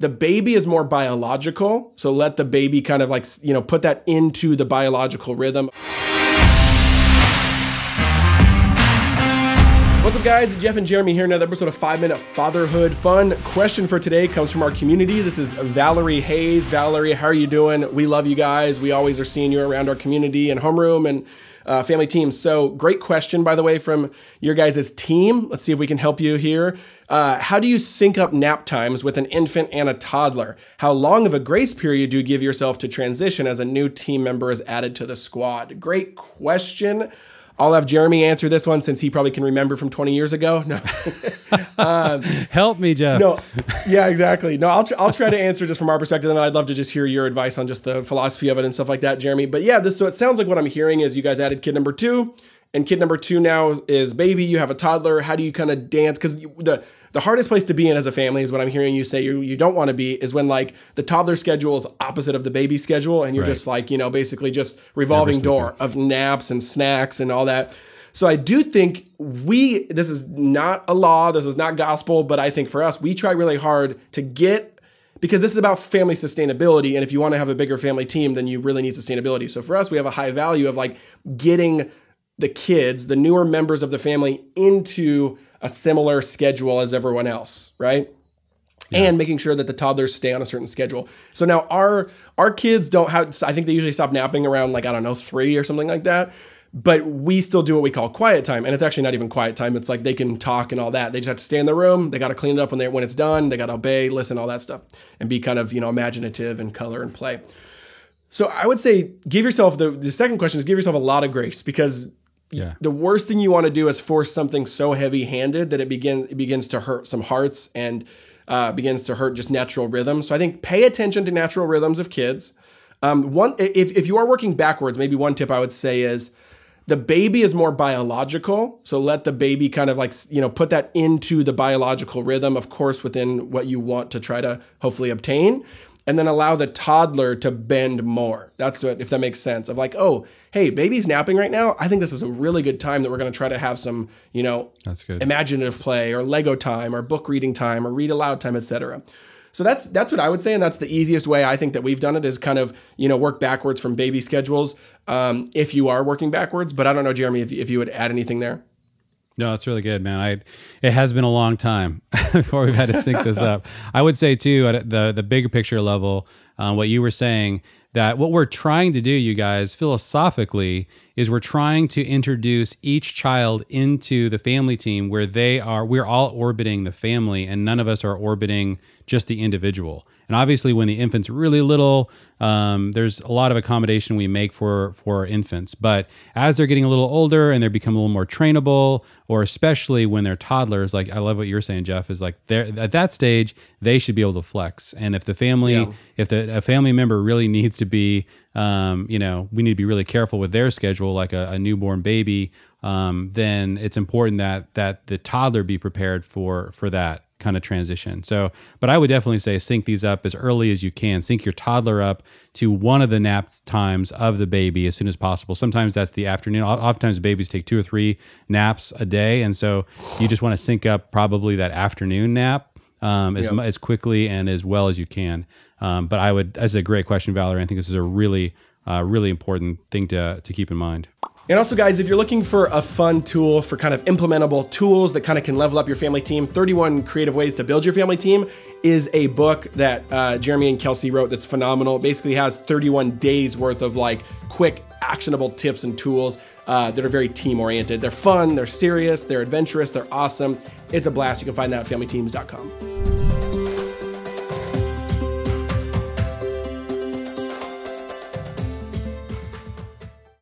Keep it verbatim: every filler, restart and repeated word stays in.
The baby is more biological. So let the baby kind of like, you know, put that into the biological rhythm. What's up guys, Jeff and Jeremy here, another episode of Five Minute Fatherhood Fun. Question for today comes from our community. This is Valerie Hayes. Valerie, how are you doing? We love you guys. We always are seeing you around our community and homeroom and uh, family teams. So great question, by the way, from your guys' team. Let's see if we can help you here. Uh, how do you sync up nap times with an infant and a toddler? How long of a grace period do you give yourself to transition as a new team member is added to the squad? Great question. I'll have Jeremy answer this one since he probably can remember from twenty years ago. No, um, help me, Jeff. No, yeah, exactly. No, I'll, tr I'll try to answer just from our perspective, and I'd love to just hear your advice on just the philosophy of it and stuff like that, Jeremy. But yeah, this, so it sounds like what I'm hearing is you guys added kid number two, and kid number two now is baby. You have a toddler. How do you kind of dance? Because the the hardest place to be in as a family is what I'm hearing you say you, you don't want to be is when like the toddler schedule is opposite of the baby schedule. And you're right. Just like, you know, basically just revolving door of naps and snacks and all that. So I do think we, this is not a law, this is not gospel, but I think for us, we try really hard to get, because this is about family sustainability. And if you want to have a bigger family team, then you really need sustainability. So for us, we have a high value of like getting the kids, the newer members of the family into a similar schedule as everyone else, right? Yeah. And making sure that the toddlers stay on a certain schedule. So now our our kids don't have, I think they usually stop napping around like, I don't know, three or something like that. But we still do what we call quiet time. And it's actually not even quiet time. It's like they can talk and all that. They just have to stay in the room. They got to clean it up when they when it's done. They got to obey, listen, all that stuff. And be kind of, you know, imaginative and color and play. So I would say give yourself, the, the second question is give yourself a lot of grace, because yeah. The worst thing you want to do is force something so heavy-handed that it begin it begins to hurt some hearts and uh, begins to hurt just natural rhythms. So I think pay attention to natural rhythms of kids. Um, one, if if you are working backwards, maybe one tip I would say is the baby is more biological. So let the baby kind of like, you know, put that into the biological rhythm, of course, within what you want to try to hopefully obtain. And then allow the toddler to bend more. That's what, if that makes sense, of like, oh, hey, baby's napping right now. I think this is a really good time that we're going to try to have some, you know, that's good. Imaginative play or Lego time or book reading time or read aloud time, et cetera. So that's, that's what I would say. And that's the easiest way I think that we've done it is kind of, you know, work backwards from baby schedules um, if you are working backwards. But I don't know, Jeremy, if, if you would add anything there. No, that's really good, man. I, it has been a long time before we've had to sync this up. I would say too, at the, the bigger picture level, um, what you were saying, that what we're trying to do, you guys, philosophically, is we're trying to introduce each child into the family team where they are, we're all orbiting the family and none of us are orbiting just the individual. And obviously when the infant's really little, um, there's a lot of accommodation we make for, for infants. But as they're getting a little older and they become a little more trainable, or especially when they're toddlers, like I love what you're saying, Jeff, is like at that stage, they should be able to flex. And if the family, yeah. if the, a family member really needs to be, um, you know, we need to be really careful with their schedule, like a, a newborn baby, um, then it's important that, that the toddler be prepared for, for that kind of transition. So, but I would definitely say sync these up as early as you can. Sync your toddler up to one of the nap times of the baby as soon as possible. Sometimes that's the afternoon. Oftentimes babies take two or three naps a day. And so you just want to sync up probably that afternoon nap um, as, yep. as quickly and as well as you can. Um, but I would, that's a great question, Valerie. I think this is a really, uh, really important thing to, to keep in mind. And also guys, if you're looking for a fun tool for kind of implementable tools that kind of can level up your family team, thirty-one Creative Ways to Build Your Family Team is a book that uh, Jeremy and Kelsey wrote that's phenomenal. It basically has thirty-one days worth of like quick actionable tips and tools uh, that are very team oriented. They're fun, they're serious, they're adventurous, they're awesome. It's a blast. You can find that at family teams dot com.